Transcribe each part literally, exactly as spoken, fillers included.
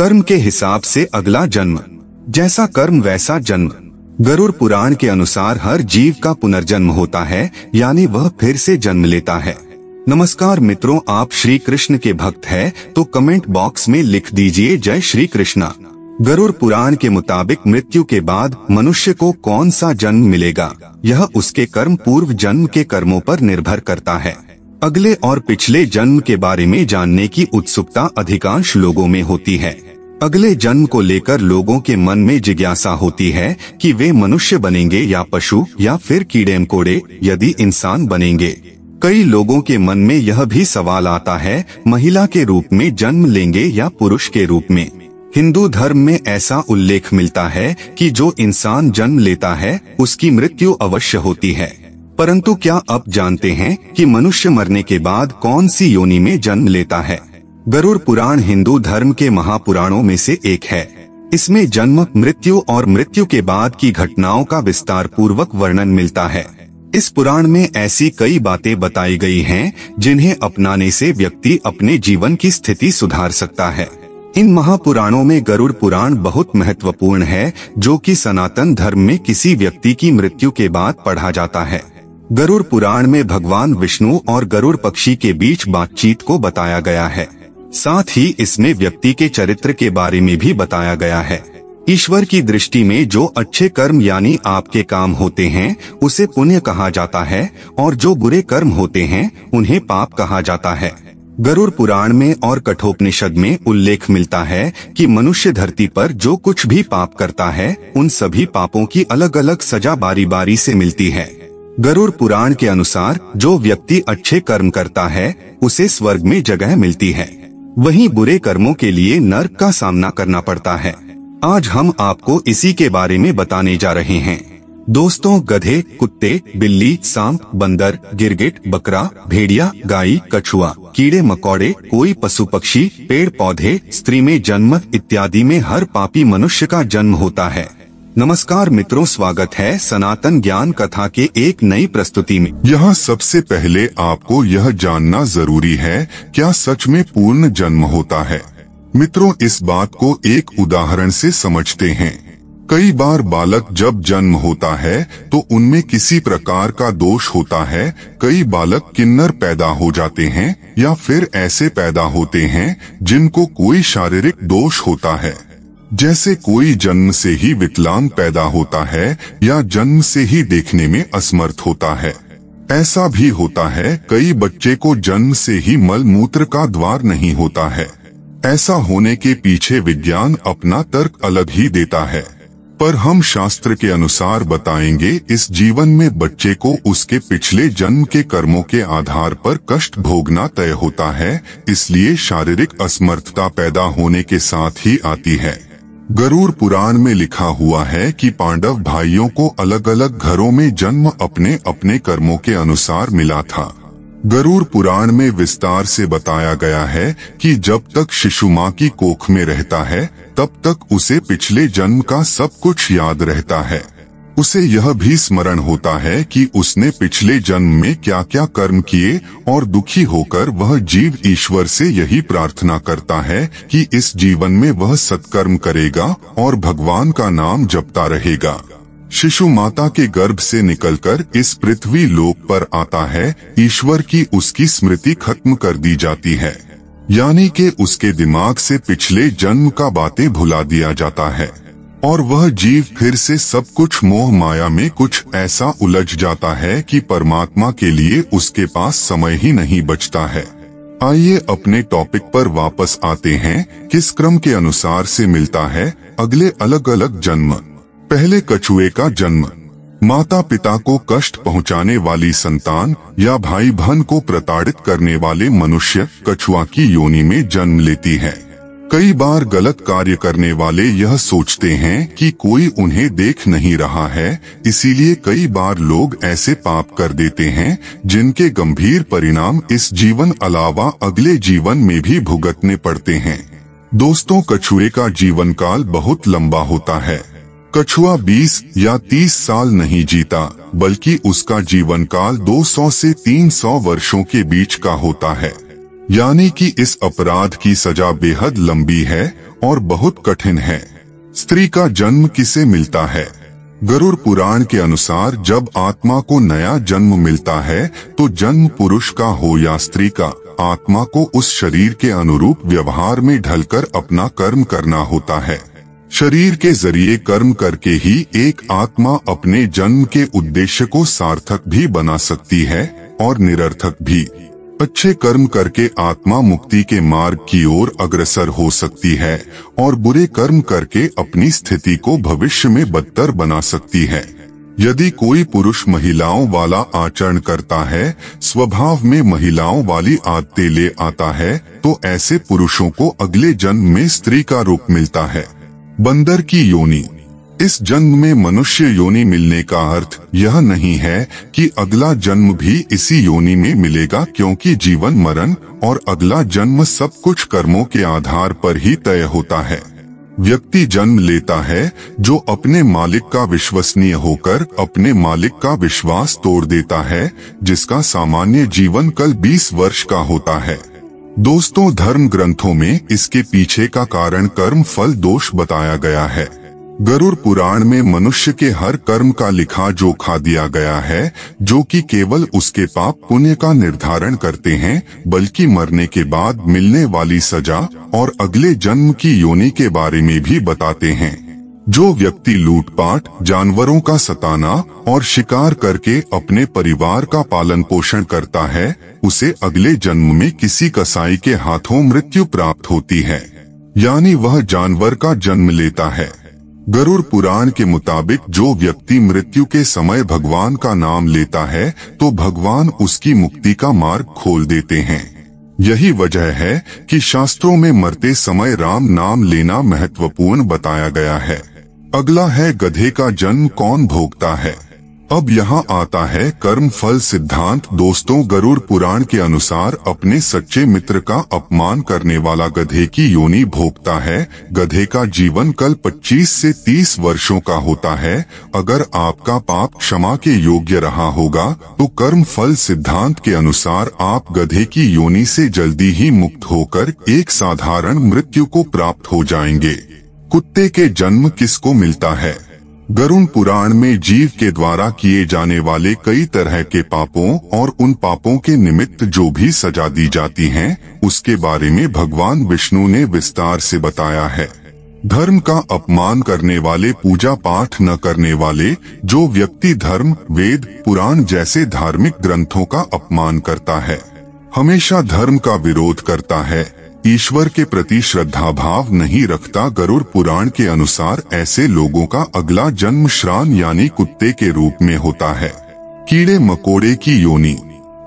कर्म के हिसाब से अगला जन्म, जैसा कर्म वैसा जन्म। गरुड़ पुराण के अनुसार हर जीव का पुनर्जन्म होता है, यानी वह फिर से जन्म लेता है। नमस्कार मित्रों, आप श्री कृष्ण के भक्त हैं तो कमेंट बॉक्स में लिख दीजिए जय श्री कृष्णा। गरुड़ पुराण के मुताबिक मृत्यु के बाद मनुष्य को कौन सा जन्म मिलेगा, यह उसके कर्म पूर्व जन्म के कर्मों पर निर्भर करता है। अगले और पिछले जन्म के बारे में जानने की उत्सुकता अधिकांश लोगों में होती है। अगले जन्म को लेकर लोगों के मन में जिज्ञासा होती है कि वे मनुष्य बनेंगे या पशु या फिर कीड़े मकोड़े, यदि इंसान बनेंगे। कई लोगों के मन में यह भी सवाल आता है, महिला के रूप में जन्म लेंगे या पुरुष के रूप में। हिंदू धर्म में ऐसा उल्लेख मिलता है कि जो इंसान जन्म लेता है उसकी मृत्यु अवश्य होती है। परंतु क्या आप जानते हैं कि मनुष्य मरने के बाद कौन सी योनि में जन्म लेता है? गरुड़ पुराण हिंदू धर्म के महापुराणों में से एक है। इसमें जन्म, मृत्यु और मृत्यु के बाद की घटनाओं का विस्तार पूर्वक वर्णन मिलता है। इस पुराण में ऐसी कई बातें बताई गई हैं जिन्हें अपनाने से व्यक्ति अपने जीवन की स्थिति सुधार सकता है। इन महापुराणों में गरुड़ पुराण बहुत महत्वपूर्ण है, जो कि सनातन धर्म में किसी व्यक्ति की मृत्यु के बाद पढ़ा जाता है। गरुड़ पुराण में भगवान विष्णु और गरुड़ पक्षी के बीच बातचीत को बताया गया है। साथ ही इसमें व्यक्ति के चरित्र के बारे में भी बताया गया है। ईश्वर की दृष्टि में जो अच्छे कर्म यानी आपके काम होते हैं उसे पुण्य कहा जाता है, और जो बुरे कर्म होते हैं उन्हें पाप कहा जाता है। गरुड़ पुराण में और कठोपनिषद में उल्लेख मिलता है कि मनुष्य धरती पर जो कुछ भी पाप करता है उन सभी पापों की अलग अलग सजा बारी बारी से मिलती है। गरुड़ पुराण के अनुसार जो व्यक्ति अच्छे कर्म करता है उसे स्वर्ग में जगह मिलती है, वहीं बुरे कर्मों के लिए नर्क का सामना करना पड़ता है। आज हम आपको इसी के बारे में बताने जा रहे हैं। दोस्तों, गधे, कुत्ते, बिल्ली, सांप, बंदर, गिरगिट, बकरा, भेड़िया, गाय, कछुआ, कीड़े मकोड़े, कोई पशु पक्षी, पेड़ पौधे, स्त्री में जन्म इत्यादि में हर पापी मनुष्य का जन्म होता है। नमस्कार मित्रों, स्वागत है सनातन ज्ञान कथा के एक नई प्रस्तुति में। यहाँ सबसे पहले आपको यह जानना जरूरी है, क्या सच में पूर्ण जन्म होता है? मित्रों, इस बात को एक उदाहरण से समझते हैं। कई बार बालक जब जन्म होता है तो उनमें किसी प्रकार का दोष होता है। कई बालक किन्नर पैदा हो जाते हैं या फिर ऐसे पैदा होते हैं जिनको कोई शारीरिक दोष होता है, जैसे कोई जन्म से ही विकलांग पैदा होता है या जन्म से ही देखने में असमर्थ होता है। ऐसा भी होता है कई बच्चे को जन्म से ही मल मूत्र का द्वार नहीं होता है। ऐसा होने के पीछे विज्ञान अपना तर्क अलग ही देता है, पर हम शास्त्र के अनुसार बताएंगे इस जीवन में बच्चे को उसके पिछले जन्म के कर्मों के आधार पर कष्ट भोगना तय होता है, इसलिए शारीरिक असमर्थता पैदा होने के साथ ही आती है। गरुड़ पुराण में लिखा हुआ है कि पांडव भाइयों को अलग अलग घरों में जन्म अपने अपने कर्मों के अनुसार मिला था। गरुड़ पुराण में विस्तार से बताया गया है कि जब तक शिशु माँ की कोख में रहता है तब तक उसे पिछले जन्म का सब कुछ याद रहता है। उसे यह भी स्मरण होता है कि उसने पिछले जन्म में क्या क्या कर्म किए, और दुखी होकर वह जीव ईश्वर से यही प्रार्थना करता है कि इस जीवन में वह सत्कर्म करेगा और भगवान का नाम जपता रहेगा। शिशु माता के गर्भ से निकलकर इस पृथ्वी लोक पर आता है, ईश्वर की उसकी स्मृति खत्म कर दी जाती है, यानी कि उसके दिमाग से पिछले जन्म का बातें भुला दिया जाता है, और वह जीव फिर से सब कुछ मोह माया में कुछ ऐसा उलझ जाता है कि परमात्मा के लिए उसके पास समय ही नहीं बचता है। आइए अपने टॉपिक पर वापस आते हैं, किस क्रम के अनुसार से मिलता है अगले अलग अलग जन्म। पहले कछुए का जन्म। माता पिता को कष्ट पहुंचाने वाली संतान या भाई बहन को प्रताड़ित करने वाले मनुष्य कछुआ की योनि में जन्म लेती है। कई बार गलत कार्य करने वाले यह सोचते हैं कि कोई उन्हें देख नहीं रहा है, इसीलिए कई बार लोग ऐसे पाप कर देते हैं जिनके गंभीर परिणाम इस जीवन अलावा अगले जीवन में भी भुगतने पड़ते हैं। दोस्तों, कछुए का जीवन काल बहुत लंबा होता है। कछुआ बीस या तीस साल नहीं जीता, बल्कि उसका जीवन काल दो सौ से तीन सौ वर्षों के बीच का होता है। यानी कि इस अपराध की सजा बेहद लंबी है और बहुत कठिन है। स्त्री का जन्म किसे मिलता है? गरुड़ पुराण के अनुसार जब आत्मा को नया जन्म मिलता है तो जन्म पुरुष का हो या स्त्री का, आत्मा को उस शरीर के अनुरूप व्यवहार में ढलकर अपना कर्म करना होता है। शरीर के जरिए कर्म करके ही एक आत्मा अपने जन्म के उद्देश्य को सार्थक भी बना सकती है और निरर्थक भी। अच्छे कर्म करके आत्मा मुक्ति के मार्ग की ओर अग्रसर हो सकती है और बुरे कर्म करके अपनी स्थिति को भविष्य में बदतर बना सकती है। यदि कोई पुरुष महिलाओं वाला आचरण करता है, स्वभाव में महिलाओं वाली आदतें ले आता है, तो ऐसे पुरुषों को अगले जन्म में स्त्री का रूप मिलता है। बंदर की योनि। इस जन्म में मनुष्य योनि मिलने का अर्थ यह नहीं है कि अगला जन्म भी इसी योनि में मिलेगा, क्योंकि जीवन मरण और अगला जन्म सब कुछ कर्मों के आधार पर ही तय होता है। व्यक्ति जन्म लेता है जो अपने मालिक का विश्वसनीय होकर अपने मालिक का विश्वास तोड़ देता है, जिसका सामान्य जीवन कल बीस वर्ष का होता है। दोस्तों, धर्म ग्रंथों में इसके पीछे का कारण कर्म फल दोष बताया गया है। गरुड़ पुराण में मनुष्य के हर कर्म का लिखा जोखा दिया गया है, जो कि केवल उसके पाप पुण्य का निर्धारण करते हैं, बल्कि मरने के बाद मिलने वाली सजा और अगले जन्म की योनि के बारे में भी बताते हैं। जो व्यक्ति लूटपाट, जानवरों का सताना और शिकार करके अपने परिवार का पालन पोषण करता है, उसे अगले जन्म में किसी कसाई के हाथों मृत्यु प्राप्त होती है, यानी वह जानवर का जन्म लेता है। गरुड़ पुराण के मुताबिक जो व्यक्ति मृत्यु के समय भगवान का नाम लेता है तो भगवान उसकी मुक्ति का मार्ग खोल देते हैं। यही वजह है कि शास्त्रों में मरते समय राम नाम लेना महत्वपूर्ण बताया गया है। अगला है गधे का जन्म कौन भोगता है। अब यहाँ आता है कर्म फल सिद्धांत। दोस्तों, गरुड़ पुराण के अनुसार अपने सच्चे मित्र का अपमान करने वाला गधे की योनि भोगता है। गधे का जीवन कल पच्चीस से तीस वर्षों का होता है। अगर आपका पाप क्षमा के योग्य रहा होगा तो कर्म फल सिद्धांत के अनुसार आप गधे की योनि से जल्दी ही मुक्त होकर एक साधारण मृत्यु को प्राप्त हो जाएंगे। कुत्ते के जन्म किसको मिलता है? गरुड़ पुराण में जीव के द्वारा किए जाने वाले कई तरह के पापों और उन पापों के निमित्त जो भी सजा दी जाती है, उसके बारे में भगवान विष्णु ने विस्तार से बताया है। धर्म का अपमान करने वाले, पूजा पाठ न करने वाले, जो व्यक्ति धर्म, वेद, पुराण जैसे धार्मिक ग्रंथों का अपमान करता है, हमेशा धर्म का विरोध करता है, ईश्वर के प्रति श्रद्धा भाव नहीं रखता, गरुड़ पुराण के अनुसार ऐसे लोगों का अगला जन्म श्रान यानी कुत्ते के रूप में होता है। कीड़े मकोड़े की योनि।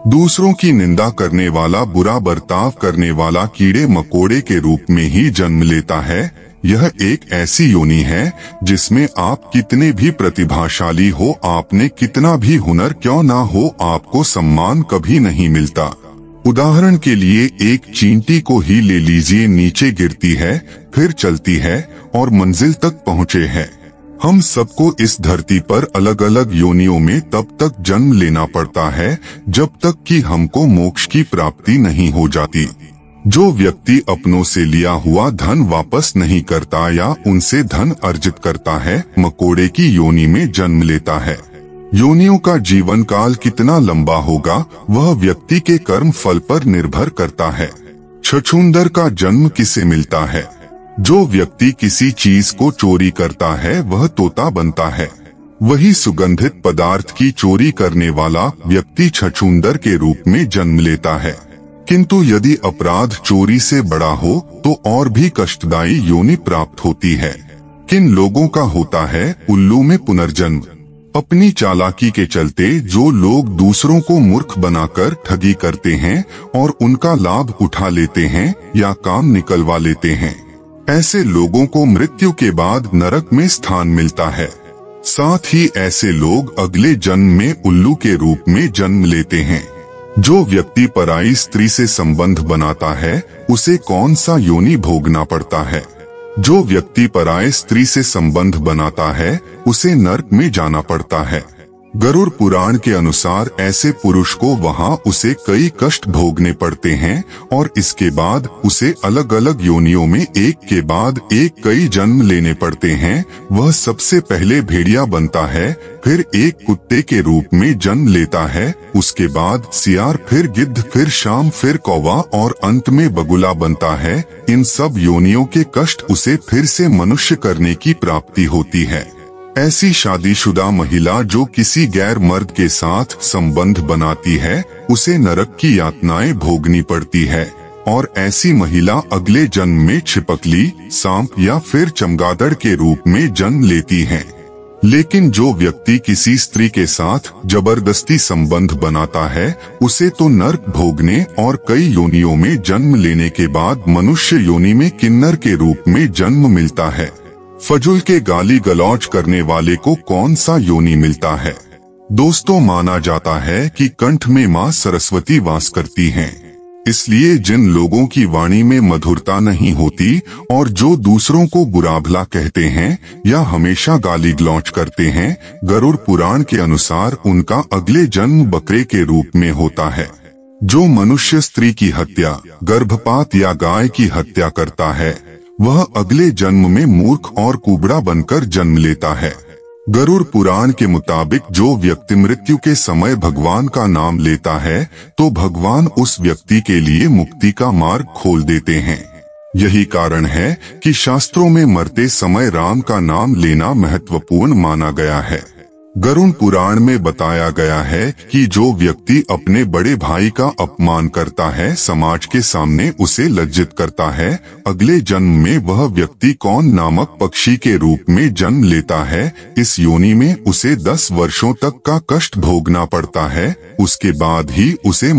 दूसरों की निंदा करने वाला, बुरा बर्ताव करने वाला कीड़े मकोड़े के रूप में ही जन्म लेता है। यह एक ऐसी योनि है जिसमें आप कितने भी प्रतिभाशाली हो, आपने कितना भी हुनर क्यों ना हो, आपको सम्मान कभी नहीं मिलता। उदाहरण के लिए एक चींटी को ही ले लीजिए, नीचे गिरती है, फिर चलती है और मंजिल तक पहुँचे है। हम सबको इस धरती पर अलग अलग योनियों में तब तक जन्म लेना पड़ता है जब तक कि हमको मोक्ष की प्राप्ति नहीं हो जाती। जो व्यक्ति अपनों से लिया हुआ धन वापस नहीं करता या उनसे धन अर्जित करता है, मकोड़े की योनि में जन्म लेता है। योनियों का जीवन काल कितना लंबा होगा वह व्यक्ति के कर्म फल पर निर्भर करता है। छछूंदर का जन्म किसे मिलता है? जो व्यक्ति किसी चीज को चोरी करता है वह तोता बनता है। वही सुगंधित पदार्थ की चोरी करने वाला व्यक्ति छछूंदर के रूप में जन्म लेता है। किंतु यदि अपराध चोरी से बड़ा हो तो और भी कष्टदायी योनि प्राप्त होती है। किन लोगों का होता है? उल्लू में पुनर्जन्म। अपनी चालाकी के चलते जो लोग दूसरों को मूर्ख बनाकर ठगी करते हैं और उनका लाभ उठा लेते हैं या काम निकलवा लेते हैं, ऐसे लोगों को मृत्यु के बाद नरक में स्थान मिलता है। साथ ही ऐसे लोग अगले जन्म में उल्लू के रूप में जन्म लेते हैं। जो व्यक्ति पराई स्त्री से संबंध बनाता है उसे कौन सा योनि भोगना पड़ता है? जो व्यक्ति पराये स्त्री से संबंध बनाता है उसे नर्क में जाना पड़ता है। गरुड़ पुराण के अनुसार ऐसे पुरुष को वहां उसे कई कष्ट भोगने पड़ते हैं और इसके बाद उसे अलग अलग योनियों में एक के बाद एक कई जन्म लेने पड़ते हैं। वह सबसे पहले भेड़िया बनता है, फिर एक कुत्ते के रूप में जन्म लेता है, उसके बाद सियार, फिर गिद्ध, फिर शाम, फिर कौवा और अंत में बगुला बनता है। इन सब योनियों के कष्ट उसे फिर से मनुष्य करने की प्राप्ति होती है। ऐसी शादीशुदा महिला जो किसी गैर मर्द के साथ संबंध बनाती है उसे नरक की यातनाएं भोगनी पड़ती है और ऐसी महिला अगले जन्म में छिपकली, सांप या फिर चमगादड़ के रूप में जन्म लेती है। लेकिन जो व्यक्ति किसी स्त्री के साथ जबरदस्ती संबंध बनाता है उसे तो नरक भोगने और कई योनियों में जन्म लेने के बाद मनुष्य योनि में किन्नर के रूप में जन्म मिलता है। फजूल के गाली गलौज करने वाले को कौन सा योनि मिलता है? दोस्तों, माना जाता है कि कंठ में माँ सरस्वती वास करती हैं। इसलिए जिन लोगों की वाणी में मधुरता नहीं होती और जो दूसरों को बुरा भला कहते हैं या हमेशा गाली गलौज करते हैं, गरुड़ पुराण के अनुसार उनका अगले जन्म बकरे के रूप में होता है। जो मनुष्य स्त्री की हत्या, गर्भपात या गाय की हत्या करता है वह अगले जन्म में मूर्ख और कुबड़ा बनकर जन्म लेता है। गरुड़ पुराण के मुताबिक जो व्यक्ति मृत्यु के समय भगवान का नाम लेता है तो भगवान उस व्यक्ति के लिए मुक्ति का मार्ग खोल देते हैं। यही कारण है कि शास्त्रों में मरते समय राम का नाम लेना महत्वपूर्ण माना गया है। गरुड़ पुराण में बताया गया है कि जो व्यक्ति अपने बड़े भाई का अपमान करता है, समाज के सामने उसे लज्जित करता है, अगले जन्म में वह व्यक्ति कौन नामक पक्षी के रूप में जन्म लेता है। इस योनि में उसे दस वर्षों तक का कष्ट भोगना पड़ता है, उसके बाद ही उसे